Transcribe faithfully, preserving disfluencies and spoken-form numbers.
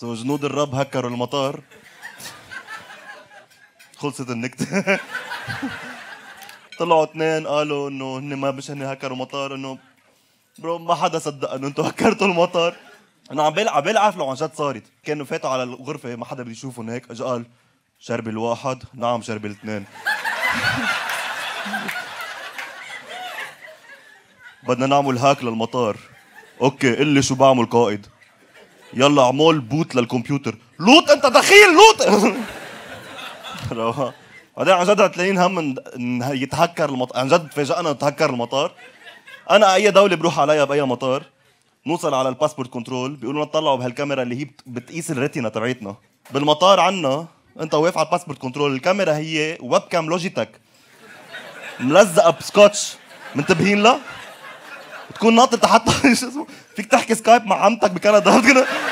سو جنود الرب هكروا المطار، خلصت النكته. طلعوا اثنين قالوا انه هن ما مش هن هكروا المطار، انه برو ما حدا صدق انه انتم هكرتوا المطار. انا عم بلعب بلعب لو عن جد صارت، كانوا فاتوا على الغرفه ما حدا بده يشوفهم هيك، اجى قال شرب الواحد، نعم شرب الاثنين. بدنا نعمل هاك للمطار، اوكي قلي شو بعمل قائد؟ يلا عمول بوت للكمبيوتر، لوط انت دخيل لوط. بعدين عن جد هتلاقين هم يتهكر المطار، عن جد فاجأنا تهكر المطار. انا اي دوله بروح عليها باي مطار نوصل على الباسبورت كنترول بيقولوا لنا طلعوا بهالكاميرا اللي هي بتقيس الريتنا تبعتنا بالمطار. عنا انت واقف على الباسبورت كنترول، الكاميرا هي ويب كام لوجيتك ملزقه بسكوتش منتبهين لها، بتكون ناطط حتى شو اسمه، فيك تحكي سكايب مع عمتك بكندا.